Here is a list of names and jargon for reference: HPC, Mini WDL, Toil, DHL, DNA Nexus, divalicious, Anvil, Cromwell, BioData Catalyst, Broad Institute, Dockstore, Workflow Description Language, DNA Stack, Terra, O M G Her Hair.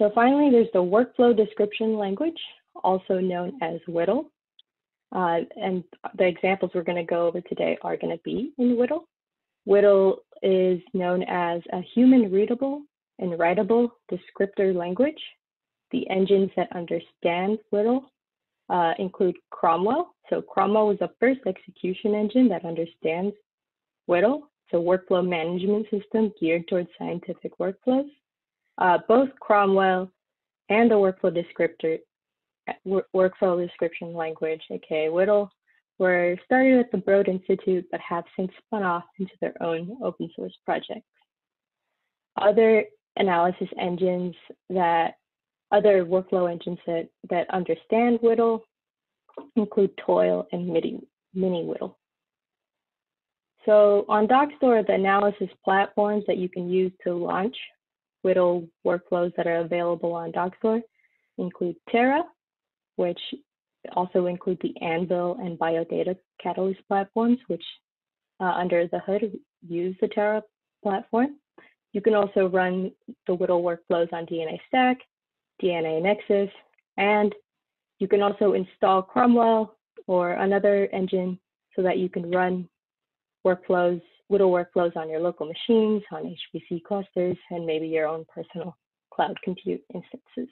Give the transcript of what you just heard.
So finally, there's the workflow description language, also known as WDL. And the examples we're going to go over today are going to be in WDL. WDL is known as a human readable and writable descriptor language. The engines that understand WDL include Cromwell. So Cromwell was the first execution engine that understands WDL. It's a workflow management system geared towards scientific workflows. Both Cromwell and the workflow description language, aka WDL, were started at the Broad Institute but have since spun off into their own open source projects. Other analysis engines that other workflow engines that understand WDL include Toil and Mini WDL. So on Dockstore, the analysis platforms that you can use to launch WDL workflows that are available on Dockstore include Terra, which also include the Anvil and BioData Catalyst platforms, which under the hood use the Terra platform. You can also run the WDL workflows on DNA Stack, DNA Nexus, and you can also install Cromwell or another engine so that you can run workflows, WDL workflows on your local machines, on HPC clusters, and maybe your own personal cloud compute instances.